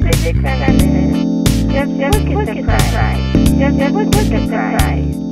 Just look at the price.